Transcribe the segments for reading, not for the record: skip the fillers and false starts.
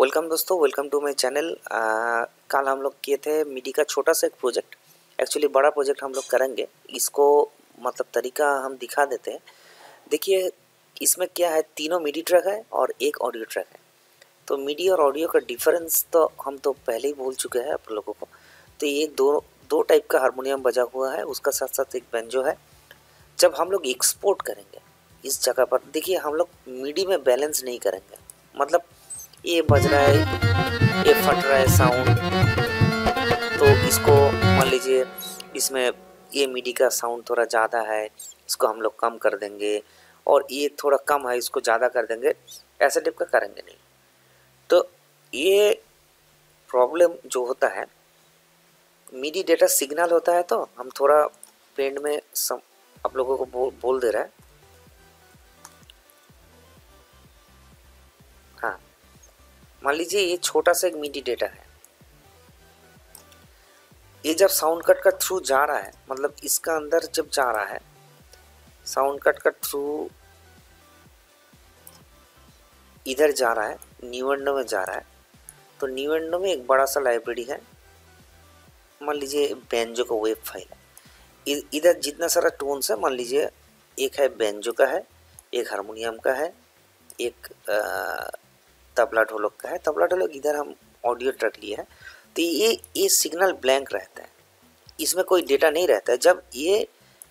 Welcome दोस्तों, welcome to my channel. कल हम लोग किए थे मिडी का छोटा सा एक प्रोजेक्ट, एक्चुअली बड़ा प्रोजेक्ट हम लोग करेंगे। इसको मतलब तरीका हम दिखा देते हैं। देखिए इसमें क्या है, तीनों मिडी ट्रैक है और एक ऑडियो ट्रैक है। तो मिडी और ऑडियो का डिफरेंस तो हम तो पहले ही बोल चुके हैं आप लोगों को। तो ये दो टाइप का हारमोनियम बजा हुआ है, उसका साथ साथ एक बैंजो है। जब हम लोग एक्सपोर्ट करेंगे इस जगह पर, देखिए हम लोग मिडी में बैलेंस नहीं करेंगे। मतलब ये बज रहा है, ये फट रहा है साउंड, तो इसको मान लीजिए इसमें ये मिडी का साउंड थोड़ा ज़्यादा है, इसको हम लोग कम कर देंगे। और ये थोड़ा कम है, इसको ज़्यादा कर देंगे। ऐसे टाइप का करेंगे नहीं। तो ये प्रॉब्लम जो होता है, मिडी डेटा सिग्नल होता है, तो हम थोड़ा पेंट में आप लोगों को बोल दे रहा है। हाँ, मान लीजिए ये छोटा सा एक मिडी डेटा है। ये जब साउंड कट का थ्रू जा रहा है, मतलब इसका अंदर जब जा रहा है साउंड कट का थ्रू, इधर जा रहा है, न्यूएंडो में जा रहा है। तो न्यूएंडो में एक बड़ा सा लाइब्रेरी है, मान लीजिए बैंजो का वेव फाइल है। इधर जितना सारा टोन्स है, मान लीजिए एक है बैंजो का है, एक हारमोनियम का है, एक तबला ढोलक का है। तबला ढोलक इधर हम ऑडियो ट्रैक लिए हैं। तो ये सिग्नल ब्लैंक रहता है, इसमें कोई डेटा नहीं रहता है। जब ये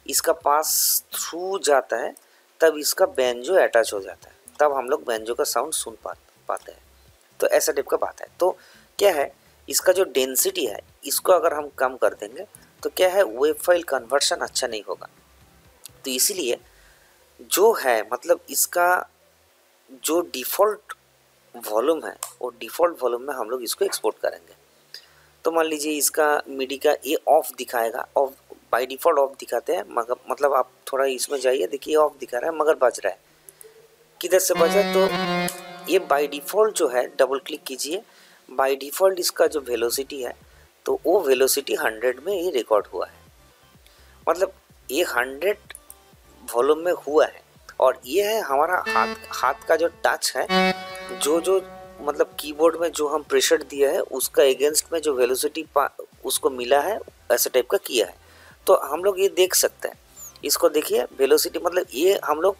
इसका पास थ्रू जाता है, तब इसका बैंजो अटैच हो जाता है, तब हम लोग बैंजो का साउंड सुन पाते हैं। तो ऐसा टाइप का बात है। तो क्या है, इसका जो डेंसिटी है, इसको अगर हम कम कर देंगे तो क्या है, वेव फाइल कन्वर्शन अच्छा नहीं होगा। तो इसीलिए जो है, मतलब इसका जो डिफ़ॉल्ट वॉल्यूम है, वो डिफ़ॉल्ट वॉल्यूम में हम लोग इसको एक्सपोर्ट करेंगे। तो मान लीजिए इसका मिडी का ये ऑफ दिखाएगा, ऑफ बाय डिफ़ॉल्ट ऑफ दिखाते हैं। मगर मतलब आप थोड़ा इसमें जाइए, देखिए ऑफ दिखा रहा है मगर बज रहा है। किधर से बज रहा है? तो ये बाय डिफ़ॉल्ट जो है, डबल क्लिक कीजिए, बाय डिफ़ॉल्ट इसका जो वेलोसिटी है, तो वो वेलोसिटी 100 में ये रिकॉर्ड हुआ है। मतलब ये 100 वॉल्यूम में हुआ है। और ये है हमारा हाथ का जो टच है, जो मतलब कीबोर्ड में जो हम प्रेशर दिया है, उसका एगेंस्ट में जो वेलोसिटी उसको मिला है, ऐसे टाइप का किया है। तो हम लोग ये देख सकते हैं, इसको देखिए वेलोसिटी। मतलब ये हम लोग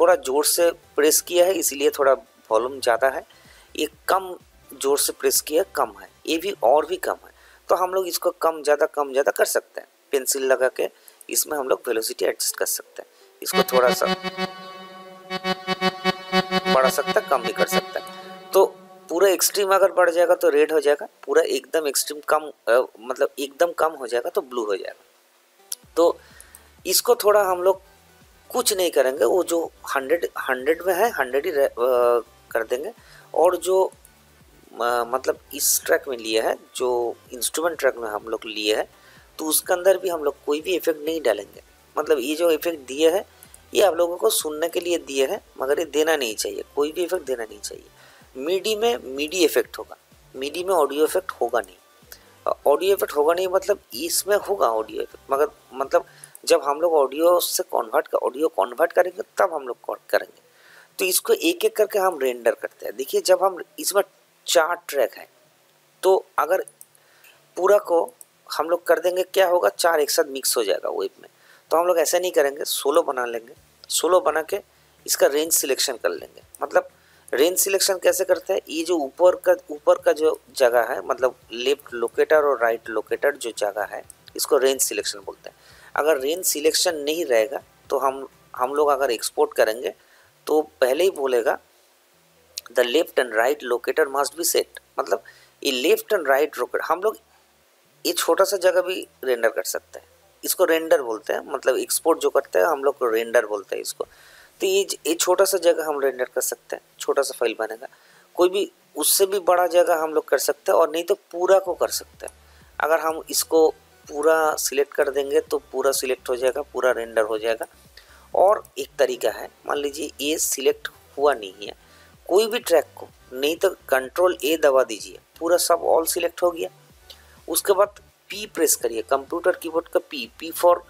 थोड़ा ज़ोर से प्रेस किया है, इसीलिए थोड़ा वॉल्यूम ज़्यादा है। ये कम ज़ोर से प्रेस किया, कम है। ये भी और भी कम है। तो हम लोग इसको कम ज़्यादा कर सकते हैं। पेंसिल लगा के इसमें हम लोग वेलोसिटी एडजस्ट कर सकते हैं। इसको थोड़ा सा बढ़ा सकता है, कम भी कर सकता है। तो पूरा एक्सट्रीम अगर बढ़ जाएगा तो रेड हो जाएगा, पूरा एकदम एक्सट्रीम कम मतलब एकदम कम हो जाएगा तो ब्लू हो जाएगा। तो इसको थोड़ा हम लोग कुछ नहीं करेंगे, वो जो 100 में है 100 ही कर देंगे। और जो मतलब इस ट्रैक में लिया है, जो इंस्ट्रूमेंट ट्रैक में हम लोग लिए है, तो उसके अंदर भी हम लोग कोई भी इफेक्ट नहीं डालेंगे। मतलब ये जो इफेक्ट दिए है, ये आप लोगों को सुनने के लिए दिए है, मगर ये देना नहीं चाहिए, कोई भी इफेक्ट देना नहीं चाहिए। मिडी में मिडी इफेक्ट होगा, मिडी में ऑडियो इफेक्ट होगा नहीं। ऑडियो इफेक्ट होगा नहीं मतलब इसमें होगा ऑडियो इफेक्ट, मगर मतलब जब हम लोग ऑडियो कन्वर्ट करेंगे तब हम लोग करेंगे। तो इसको एक एक करके हम रेंडर करते हैं। देखिए जब हम इसमें 4 ट्रैक हैं, तो अगर पूरा को हम लोग कर देंगे क्या होगा, 4 एक साथ मिक्स हो जाएगा वेब में। तो हम लोग ऐसा नहीं करेंगे, सोलो बना लेंगे। सोलो बना के इसका रेंज सिलेक्शन कर लेंगे। मतलब रेंज सिलेक्शन कैसे करते हैं, ये जो ऊपर का जो जगह है, मतलब लेफ्ट लोकेटर और राइट लोकेटर जो जगह है, इसको रेंज सिलेक्शन बोलते हैं। अगर रेंज सिलेक्शन नहीं रहेगा तो हम लोग अगर एक्सपोर्ट करेंगे तो पहले ही बोलेगा the left and right locator must be set. मतलब ये लेफ्ट एंड राइट लोकेटर, हम लोग ये छोटा सा जगह भी रेंडर कर सकते हैं, इसको रेंडर बोलते हैं। मतलब एक्सपोर्ट जो करते हैं हम लोग रेंडर बोलते हैं इसको। तो ये छोटा सा जगह हम रेंडर कर सकते हैं, छोटा सा फाइल बनेगा। कोई भी उससे भी बड़ा जगह हम लोग कर सकते हैं, और नहीं तो पूरा को कर सकते हैं। अगर हम इसको पूरा सिलेक्ट कर देंगे तो पूरा सिलेक्ट हो जाएगा, पूरा रेंडर हो जाएगा। और एक तरीका है, मान लीजिए ये सिलेक्ट हुआ नहीं है कोई भी ट्रैक को, नहीं तो कंट्रोल A दबा दीजिए, पूरा सब ऑल सिलेक्ट हो गया। उसके बाद P प्रेस करिए, कंप्यूटर कीबोर्ड का P, P for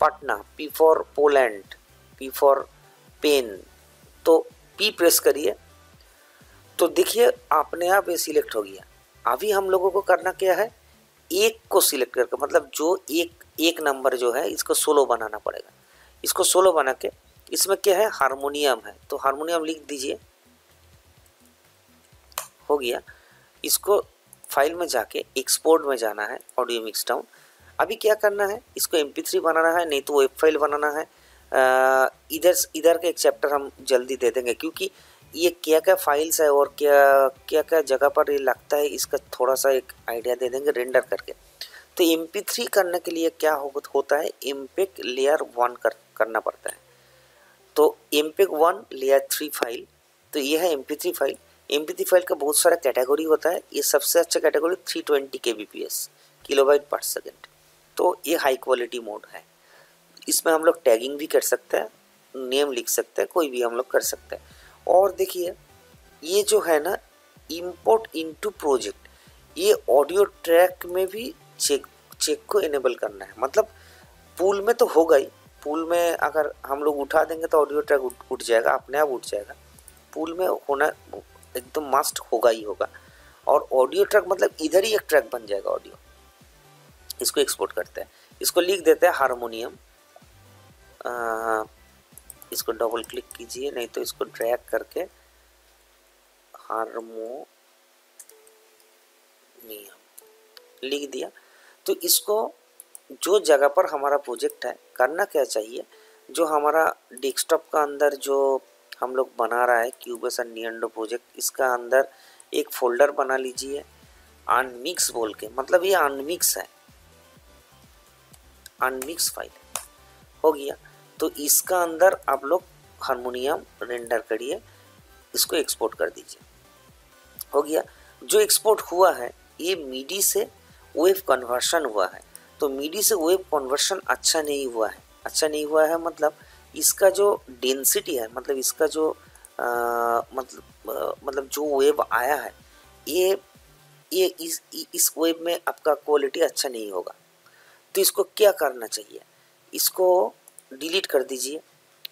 Patna, P for Poland, P for pen. तो P प्रेस करिए, तो देखिए आपने आप ये सिलेक्ट हो गया। अभी हम लोगों को करना क्या है, एक को सिलेक्ट करके मतलब जो एक नंबर जो है इसको 16 बनाना पड़ेगा। इसको 16 बना के इसमें क्या है हारमोनियम है, तो हारमोनियम लिख दीजिए, हो गया। इसको फाइल में जाके एक्सपोर्ट में जाना है, ऑडियो मिक्स डाउन। अभी क्या करना है, इसको MP3 बनाना है नहीं तो वेब फाइल बनाना है। इधर का एक चैप्टर हम जल्दी दे देंगे क्योंकि ये क्या क्या फाइल्स है और क्या क्या जगह पर ये लगता है, इसका थोड़ा सा एक आइडिया दे देंगे रेंडर करके। तो MP3 करने के लिए क्या होता है, MPEG लेयर 1 करना पड़ता है। तो MPEG 1 लेयर 3 फाइल, तो ये है MP3 फाइल। MP3 फाइल का बहुत सारा कैटेगरी होता है, ये सबसे अच्छा category 320 kbps kilobyte per second, तो ये हाई क्वालिटी मोड है। इसमें हम लोग टैगिंग भी कर सकते हैं, नेम लिख सकते हैं, कोई भी हम लोग कर सकते हैं। और देखिए ये जो है ना इंपोर्ट इनटू प्रोजेक्ट, ये ऑडियो ट्रैक में भी चेक को इनेबल करना है। मतलब पूल में तो होगा ही, पूल में अगर हम लोग उठा देंगे तो ऑडियो ट्रैक उठ जाएगा, अपने आप उठ जाएगा। पूल में होना एकदम मस्ट होगा ही होगा। और ऑडियो ट्रैक मतलब इधर ही एक ट्रैक बन जाएगा ऑडियो। इसको एक्सपोर्ट करते हैं, इसको लिख देते हैं हारमोनियम। इसको डबल क्लिक कीजिए नहीं तो इसको ड्रैग करके हारमोनियम लिख दिया। तो इसको जो जगह पर हमारा प्रोजेक्ट है, करना क्या चाहिए, जो हमारा डेस्कटॉप का अंदर जो हम लोग बना रहा है क्यूबेस एंड निएंडो प्रोजेक्ट, इसका अंदर एक फोल्डर बना लीजिए अनमिक्स बोल के। मतलब ये अनमिक्स है, अनमिक्स फाइल हो गया। तो इसका अंदर आप लोग हारमोनियम रेंडर करिए, इसको एक्सपोर्ट कर दीजिए, हो गया। जो एक्सपोर्ट हुआ है ये मीडी से वेव कन्वर्शन हुआ है। तो मीडी से वेव कन्वर्शन अच्छा नहीं हुआ है, अच्छा नहीं हुआ है मतलब इसका जो डेंसिटी है, मतलब इसका जो मतलब जो वेव आया है ये इस वेव में आपका क्वालिटी अच्छा नहीं होगा। तो इसको क्या करना चाहिए, इसको डिलीट कर दीजिए,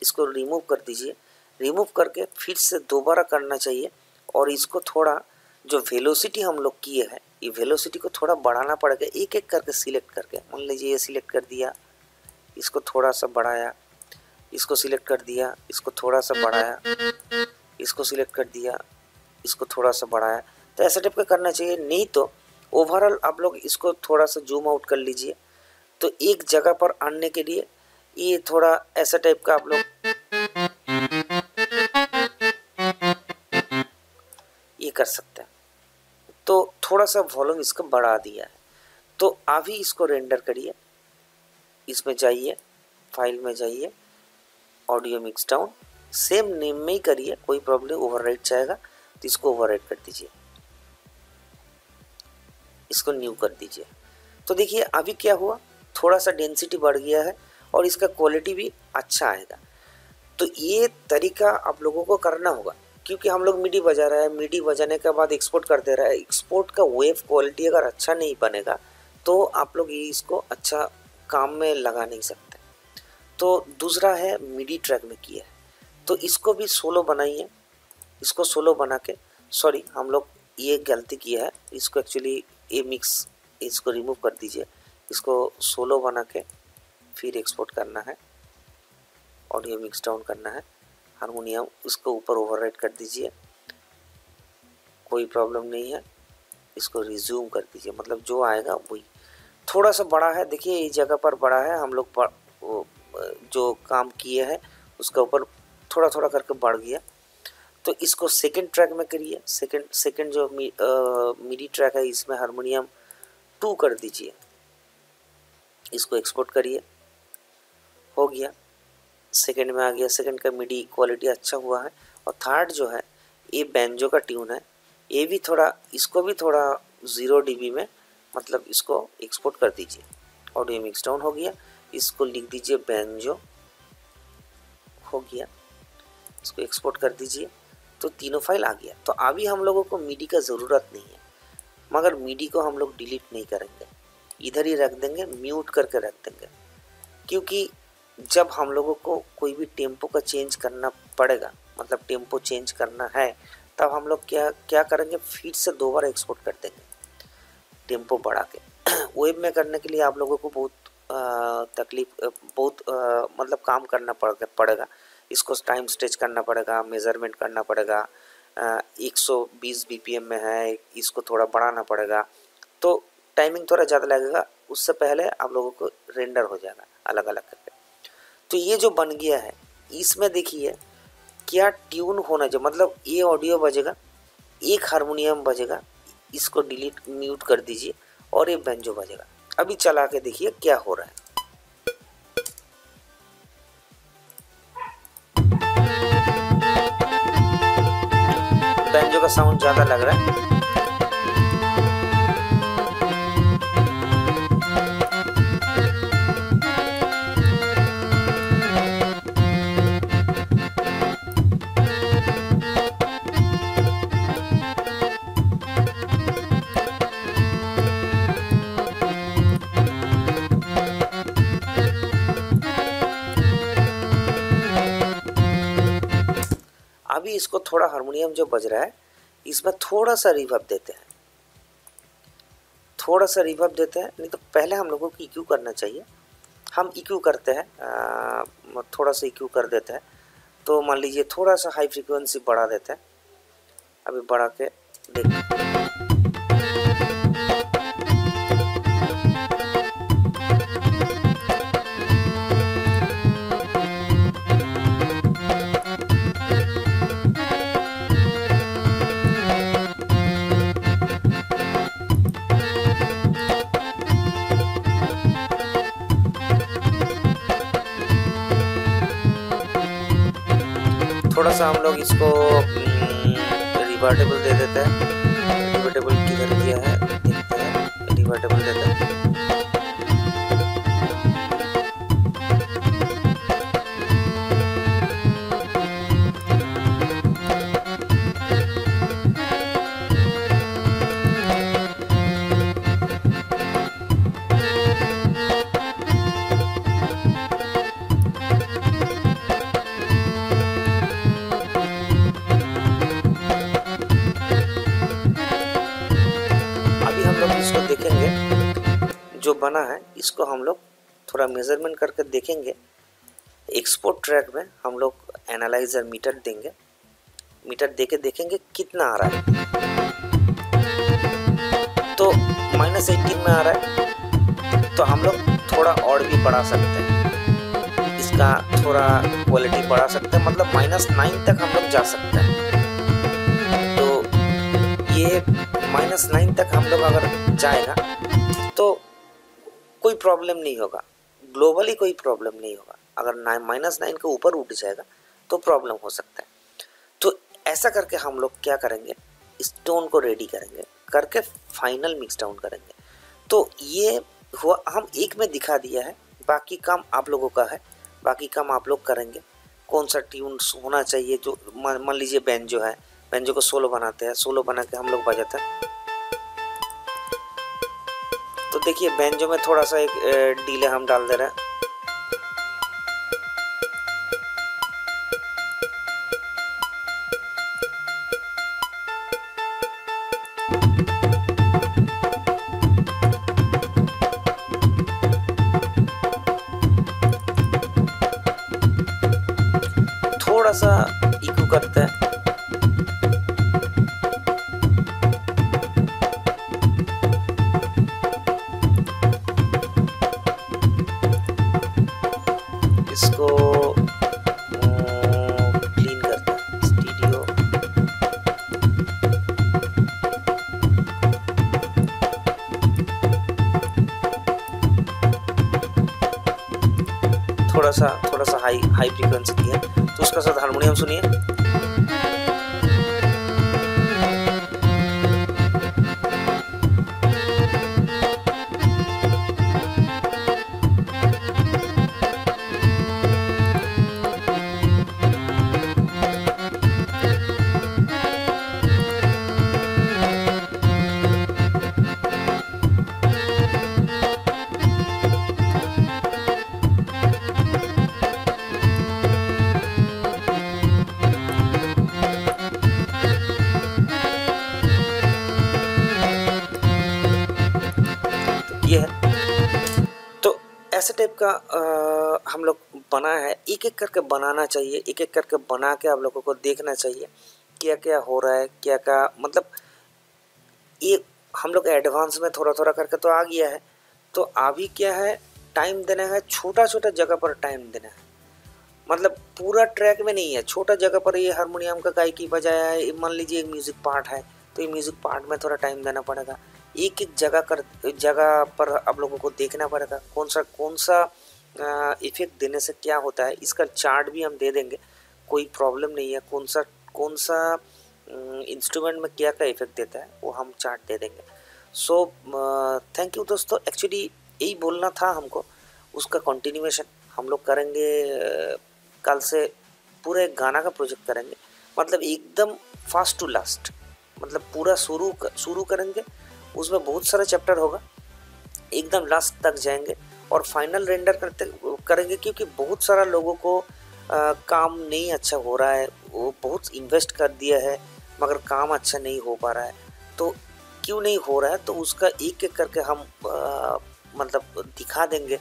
इसको रिमूव कर दीजिए। रिमूव करके फिर से दोबारा करना चाहिए और इसको थोड़ा जो वेलोसिटी हम लोग किए हैं ये वेलोसिटी को थोड़ा बढ़ाना पड़ेगा, एक एक करके सिलेक्ट करके। मान लीजिए ये सिलेक्ट कर दिया, इसको थोड़ा सा बढ़ाया, इसको सिलेक्ट कर दिया, इसको थोड़ा सा बढ़ाया, इसको सिलेक्ट कर दिया, इसको थोड़ा सा बढ़ाया। तो ऐसे टाइप का करना चाहिए, नहीं तो ओवरऑल आप लोग इसको थोड़ा सा जूम आउट कर लीजिए। तो एक जगह पर आने के लिए ये थोड़ा ऐसा टाइप का आप लोग ये कर सकते हैं। तो थोड़ा सा वॉल्यूम इसका बढ़ा दिया है। तो अभी इसको रेंडर करिए, इसमें जाइए, फाइल में जाइए, audio mix down same name में ही करिए, कोई प्रॉब्लम, ओवरराइट चाहेगा तो इसको ओवरराइट कर दीजिए, इसको न्यू कर दीजिए। तो देखिए अभी क्या हुआ, थोड़ा सा डेंसिटी बढ़ गया है और इसका क्वालिटी भी अच्छा आएगा। तो ये तरीका आप लोगों को करना होगा क्योंकि हम लोग मीडी बजा रहे हैं, मीडी बजाने के बाद एक्सपोर्ट कर दे रहा है। एक्सपोर्ट का वेव क्वालिटी अगर अच्छा नहीं बनेगा तो आप लोग ये इसको अच्छा काम में लगा नहीं सकते। तो दूसरा है मीडी ट्रैक में किया है, तो इसको भी 16 बनाइए। इसको 16 बना के, सॉरी हम लोग ये गलती किया है, इसको एक्चुअली ये मिक्स, इसको रिमूव कर दीजिए। इसको 16 बना के फिर एक्सपोर्ट करना है, ऑडियो मिक्स डाउन करना है, हारमोनियम इसको ऊपर ओवरराइट कर दीजिए, कोई प्रॉब्लम नहीं है। इसको रिज्यूम कर दीजिए, मतलब जो आएगा वही। थोड़ा सा बड़ा है, देखिए इस जगह पर बड़ा है, हम लोग जो काम किए हैं उसके ऊपर थोड़ा थोड़ा करके बढ़ गया। तो इसको सेकंड ट्रैक में करिए, सेकंड जो मिडी ट्रैक है इसमें हारमोनियम 2 कर दीजिए, इसको एक्सपोर्ट करिए, हो गया, सेकंड में आ गया। सेकंड का मिडी क्वालिटी अच्छा हुआ है। और थर्ड जो है ये बैंजो का ट्यून है, ये भी थोड़ा, इसको भी थोड़ा 0 dB में मतलब इसको एक्सपोर्ट कर दीजिए। ऑडियो मिक्स डाउन हो गया, इसको लिख दीजिए बैंजो, हो गया, इसको एक्सपोर्ट कर दीजिए। तो तीनों फाइल आ गया। तो अभी हम लोगों को मिडी का ज़रूरत नहीं है, मगर मिडी को हम लोग डिलीट नहीं करेंगे, इधर ही रख देंगे, म्यूट करके रख देंगे। क्योंकि जब हम लोगों को कोई भी टेम्पो का चेंज करना पड़ेगा, मतलब टेम्पो चेंज करना है तब हम लोग क्या करेंगे, फिर से दो बार एक्सपोर्ट कर देंगे टेम्पो बढ़ा के। वेब में करने के लिए आप लोगों को बहुत मतलब काम करना पड़ेगा, इसको टाइम स्टेज करना पड़ेगा, मेजरमेंट करना पड़ेगा, 120 बीपीएम में है इसको थोड़ा बढ़ाना पड़ेगा, तो टाइमिंग थोड़ा ज़्यादा लगेगा, उससे पहले आप लोगों को रेंडर हो जाएगा अलग अलग करके। तो ये जो बन गया है, इसमें देखिए क्या ट्यून होना चाहिए, मतलब ये ऑडियो बजेगा, एक हारमोनियम बजेगा, इसको डिलीट म्यूट कर दीजिए, और ये बैंजो बजेगा। अभी चला के देखिए क्या हो रहा है। बैंजो का साउंड ज़्यादा लग रहा है। अभी इसको थोड़ा हारमोनियम जो बज रहा है इसमें थोड़ा सा रिवर्ब देते हैं, नहीं तो पहले हम लोगों को इक्यू करना चाहिए। हम इक्यू करते हैं, थोड़ा सा इक्यू कर देते हैं। तो मान लीजिए थोड़ा सा हाई फ्रीक्वेंसी बढ़ा देते हैं, अभी बढ़ा के देखिए। थोड़ा सा हम लोग इसको रिवर्टेबल दे देते हैं। रिवर्टेबल किधर दिया है देखते हैं, रिवर्टेबल देते जो बना है इसको हम लोग थोड़ा मेजरमेंट करके देखेंगे। एक्सपोर्ट ट्रैक में हम लोग एनालाइजर मीटर देंगे, मीटर देके देखेंगे कितना आ रहा है। तो -18 में आ रहा है, तो हम लोग थोड़ा और भी बढ़ा सकते हैं, इसका थोड़ा क्वालिटी बढ़ा सकते हैं, मतलब -9 तक हम लोग जा सकते हैं। तो ये -9 तक हम लोग अगर जाएगा तो कोई प्रॉब्लम नहीं होगा, ग्लोबली कोई प्रॉब्लम नहीं होगा। अगर -9 के ऊपर उठ जाएगा तो प्रॉब्लम हो सकता है। तो ऐसा करके हम लोग क्या करेंगे, इस टोन को रेडी करेंगे करके फाइनल मिक्स डाउन करेंगे। तो ये हुआ, हम एक में दिखा दिया है, बाकी काम आप लोगों का है, बाकी काम आप लोग करेंगे। कौन सा ट्यून होना चाहिए, जो मान लीजिए बैंजो है, बैंजो को सोलो बनाते हैं, सोलो बना के हम लोग बजाते हैं। तो देखिए बैंजो में थोड़ा सा एक डीले हम डाल दे रहे हैं, थोड़ा सा इको करते हैं। थोड़ा सा हाई फ्रीक्वेंसी की है तो उसका साथ हारमोनियम सुनिए। ऐसे टाइप का हम लोग बनाया है। एक एक करके बनाना चाहिए, एक एक करके बना के आप लोगों को देखना चाहिए क्या क्या हो रहा है, क्या क्या मतलब ये हम लोग एडवांस में थोड़ा थोड़ा करके तो आ गया है। तो अभी क्या है, टाइम देना है, छोटा छोटा जगह पर टाइम देना है, मतलब पूरा ट्रैक में नहीं है, छोटा जगह पर। ये हारमोनियम का गायकी बजाया है, मान लीजिए एक म्यूज़िक पार्ट है तो ये म्यूज़िक पार्ट में थोड़ा टाइम देना पड़ेगा। एक एक जगह पर आप लोगों को देखना पड़ेगा कौन सा इफ़ेक्ट देने से क्या होता है। इसका चार्ट भी हम दे देंगे, कोई प्रॉब्लम नहीं है। कौन सा इंस्ट्रूमेंट में क्या क्या इफेक्ट देता है वो हम चार्ट दे देंगे। सो थैंक यू दोस्तों, एक्चुअली यही बोलना था हमको, उसका कंटिन्यूएशन हम लोग करेंगे। कल से पूरे गाना का प्रोजेक्ट करेंगे, मतलब एकदम फर्स्ट टू लास्ट, मतलब पूरा शुरू करेंगे। उसमें बहुत सारा चैप्टर होगा, एकदम लास्ट तक जाएंगे और फाइनल रेंडर करेंगे क्योंकि बहुत सारा लोगों को काम नहीं अच्छा हो रहा है। वो बहुत इन्वेस्ट कर दिया है मगर काम अच्छा नहीं हो पा रहा है। तो क्यों नहीं हो रहा है, तो उसका एक एक करके हम मतलब दिखा देंगे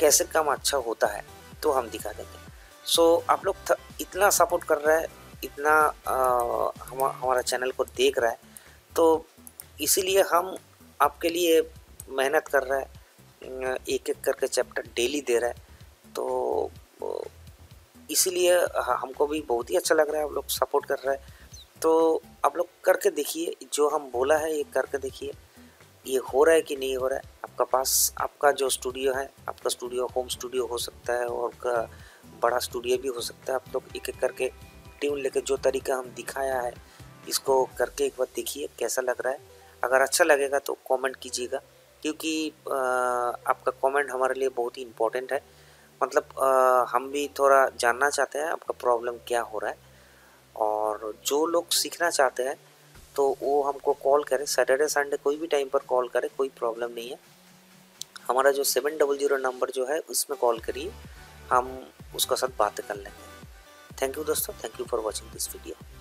कैसे काम अच्छा होता है, तो हम दिखा देंगे। सो आप लोग इतना सपोर्ट कर रहा है, इतना हमारा चैनल को देख रहा है, तो इसीलिए हम आपके लिए मेहनत कर रहा है, एक एक करके चैप्टर डेली दे रहा है। तो इसीलिए हमको भी बहुत ही अच्छा लग रहा है, आप लोग सपोर्ट कर रहा है। तो आप लोग करके देखिए, जो हम बोला है ये करके देखिए, ये हो रहा है कि नहीं हो रहा है। आपका पास आपका जो स्टूडियो है, आपका स्टूडियो होम स्टूडियो हो सकता है और का बड़ा स्टूडियो भी हो सकता है। आप लोग एक एक करके ट्यून लेके जो तरीका हम दिखाया है इसको करके एक बार देखिए कैसा लग रहा है। अगर अच्छा लगेगा तो कमेंट कीजिएगा, क्योंकि आपका कमेंट हमारे लिए बहुत ही इम्पोर्टेंट है। मतलब हम भी थोड़ा जानना चाहते हैं आपका प्रॉब्लम क्या हो रहा है। और जो लोग सीखना चाहते हैं तो वो हमको कॉल करें, सैटरडे संडे कोई भी टाइम पर कॉल करें, कोई प्रॉब्लम नहीं है। हमारा जो 700 नंबर जो है उसमें कॉल करिए, हम उसका साथ बात कर लेंगे। थैंक यू दोस्तों, thank you for watching this video.